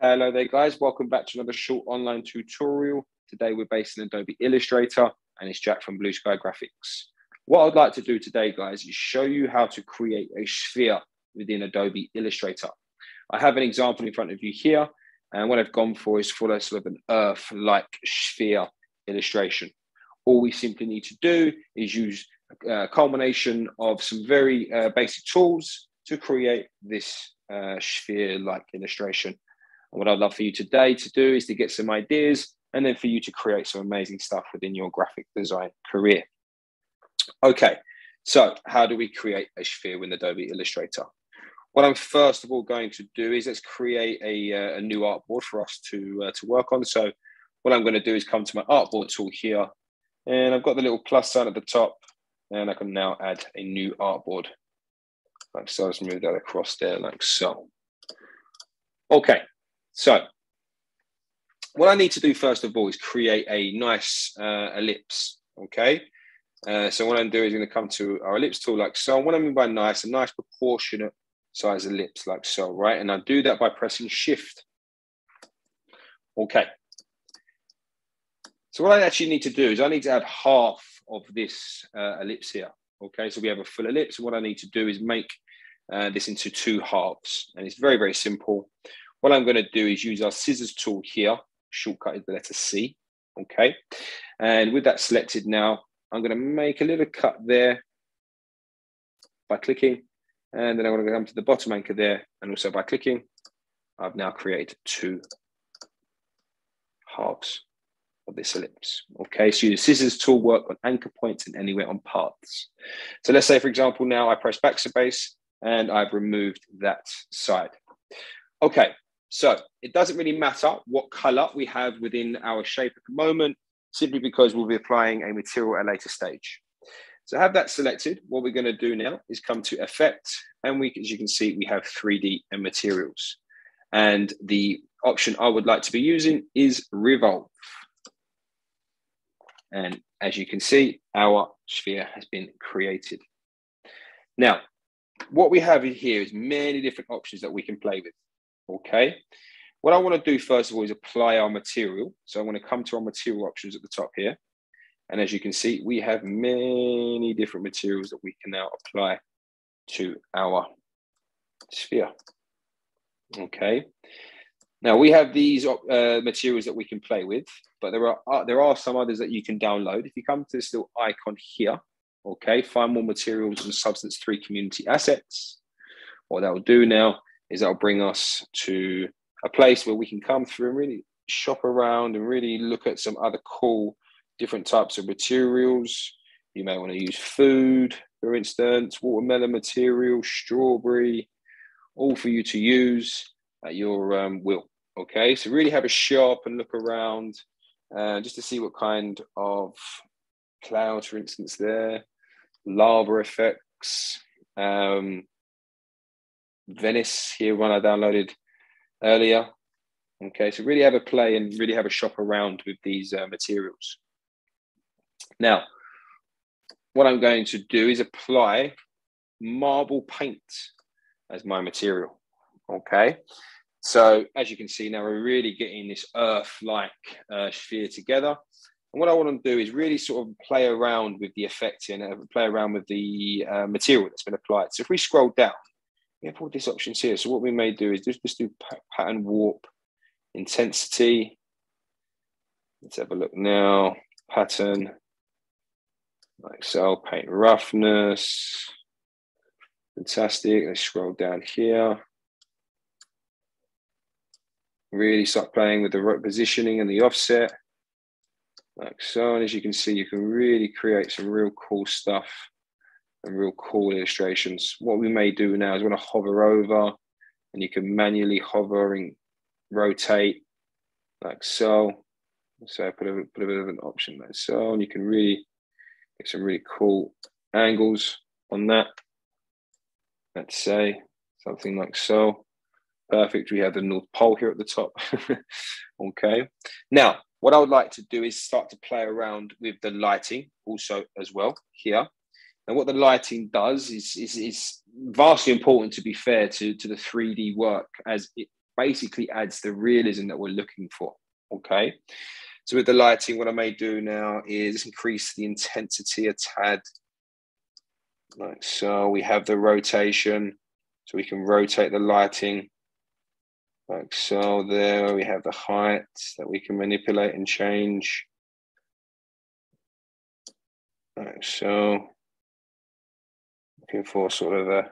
Hello there guys, welcome back to another short online tutorial. Today we're based in Adobe Illustrator and it's Jack from Blue Sky Graphics. What I'd like to do today guys is show you how to create a sphere within Adobe Illustrator. I have an example in front of you here and what I've gone for is follow sort of an Earth-like sphere illustration. All we simply need to do is use a culmination of some very basic tools to create this sphere-like illustration. And what I'd love for you today to do is to get some ideas and then for you to create some amazing stuff within your graphic design career. Okay, so how do we create a sphere with Adobe Illustrator? What I'm first of all going to do is let's create a new artboard for us to work on. So what I'm going to do is come to my artboard tool here and I've got the little plus sign at the top and I can now add a new artboard. Like so, let's move that across there like so. Okay. So what I need to do first of all is create a nice ellipse, okay? So what I'm doing is I'm gonna come to our ellipse tool like so. What I mean by nice, a nice proportionate size ellipse like so, right? And I do that by pressing Shift. Okay. So what I actually need to do is I need to add half of this ellipse here, okay? So we have a full ellipse. And what I need to do is make this into two halves. And it's very, very simple. What I'm going to do is use our scissors tool here. Shortcut is the letter C. Okay. And with that selected now, I'm going to make a little cut there by clicking. And then I'm going to come to the bottom anchor there. And also by clicking, I've now created two halves of this ellipse. Okay. So the scissors tool work on anchor points and anywhere on paths. So let's say, for example, now I press backspace and I've removed that side. Okay. So it doesn't really matter what color we have within our shape at the moment, simply because we'll be applying a material at a later stage. So have that selected. What we're going to do now is come to Effect. And we, as you can see, we have 3D and materials. And the option I would like to be using is Revolve. And as you can see, our sphere has been created. Now, what we have in here is many different options that we can play with. Okay, what I want to do first of all is apply our material. So I'm going to come to our material options at the top here. And as you can see, we have many different materials that we can now apply to our sphere. Okay, now we have these materials that we can play with, but there are some others that you can download. If you come to this little icon here, okay, find more materials and Substance 3 community assets. What that will do now is that'll bring us to a place where we can come through and really shop around and really look at some other cool different types of materials. You may want to use food, for instance, watermelon material, strawberry, all for you to use at your will. Okay, so really have a shop and look around just to see what kind of clouds, for instance, there, lava effects, Venice here, one I downloaded earlier. Okay, so really have a play and really have a shop around with these materials. Now, what I'm going to do is apply marble paint as my material. Okay, so as you can see now, we're really getting this Earth-like sphere together. And what I want to do is really sort of play around with the effect here and play around with the material that's been applied. So if we scroll down, we have all these options here. So what we may do is just do pattern warp intensity. Let's have a look now. Pattern, like so, paint roughness. Fantastic. Let's scroll down here. Really start playing with the right positioning and the offset. Like so, and as you can see, you can really create some real cool stuff and real cool illustrations. What we may do now is we want to hover over and you can manually hover and rotate like so. So I put a bit of an option like so, and you can really get some really cool angles on that. Let's say something like so. Perfect, we have the North Pole here at the top. Okay, now what I would like to do is start to play around with the lighting also as well here. And what the lighting does is vastly important, to be fair, to the 3D work, as it basically adds the realism that we're looking for, okay? So with the lighting, what I may do now is increase the intensity a tad. Like so, we have the rotation, so we can rotate the lighting. Like so, there we have the height that we can manipulate and change. Like so, looking for sort of a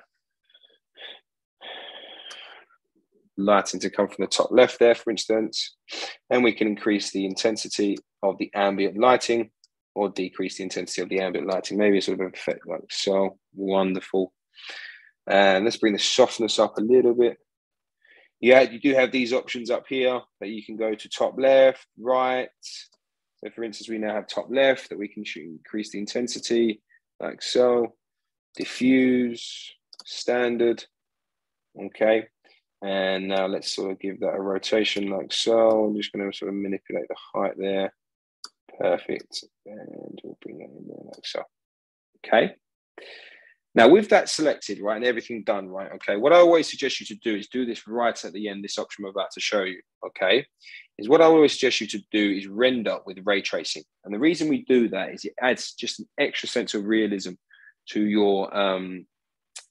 lighting to come from the top left there, for instance. And we can increase the intensity of the ambient lighting or decrease the intensity of the ambient lighting. Maybe it's sort of an effect like so. Wonderful. And let's bring the softness up a little bit. Yeah, you do have these options up here that you can go to top left, right. So for instance, we now have top left that we can increase the intensity like so. Diffuse, standard, okay. And now let's sort of give that a rotation like so. I'm just going to sort of manipulate the height there. Perfect. And we'll bring that in there like so. Okay. Now with that selected, right, and everything done, right, okay, what I always suggest you to do is do this right at the end, this option I'm about to show you, okay, is what I always suggest you to do is render with ray tracing. And the reason we do that is it adds just an extra sense of realism to your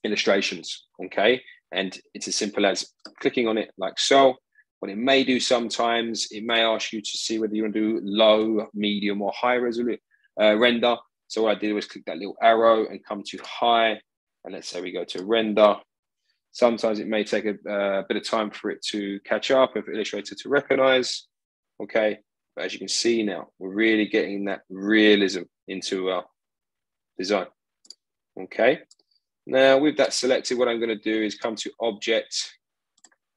illustrations, okay? And it's as simple as clicking on it like so. What it may do sometimes, it may ask you to see whether you want to do low, medium, or high resolution render. So what I did was click that little arrow and come to high. And let's say we go to render. Sometimes it may take a bit of time for it to catch up and for Illustrator to recognize. Okay, but as you can see now, we're really getting that realism into our design. Okay. Now, with that selected, what I'm going to do is come to Object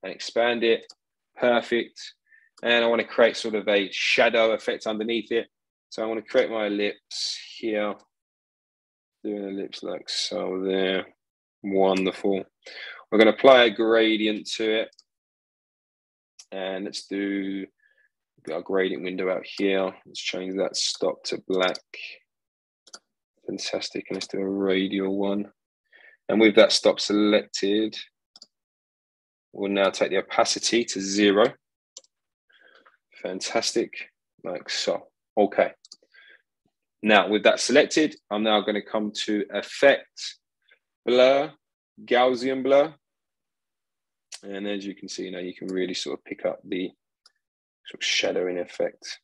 and expand it. Perfect. And I want to create sort of a shadow effect underneath it. So I want to create my ellipse here. Do an ellipse like so there. Wonderful. We're going to apply a gradient to it. And let's do our gradient window out here. Let's change that stop to black. Fantastic. And let's do a radial one. And with that stop selected, we'll now take the opacity to 0. Fantastic, like so. Okay. Now with that selected, I'm now going to come to Effect, Blur, Gaussian Blur. And as you can see now, you can really sort of pick up the sort of shadowing effect.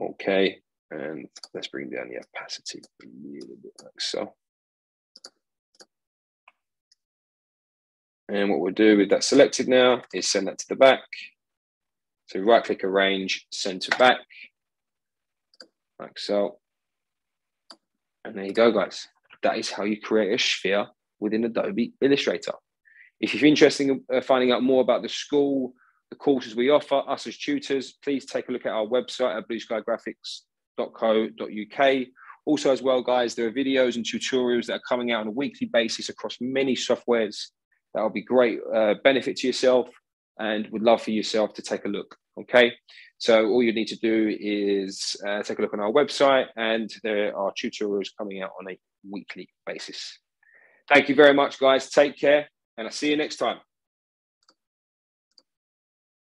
Okay. And let's bring down the opacity a little bit like so. And what we'll do with that selected now is send that to the back. So right click arrange, send to back, like so. And there you go, guys. That is how you create a sphere within Adobe Illustrator. If you're interested in finding out more about the school, the courses we offer, us as tutors, please take a look at our website at blueskygraphics.co.uk. Also as well, guys, there are videos and tutorials that are coming out on a weekly basis across many softwares. That will be great benefit to yourself and would love for yourself to take a look, okay? So all you need to do is take a look on our website, and there are tutorials coming out on a weekly basis. Thank you very much, guys. Take care, and I'll see you next time.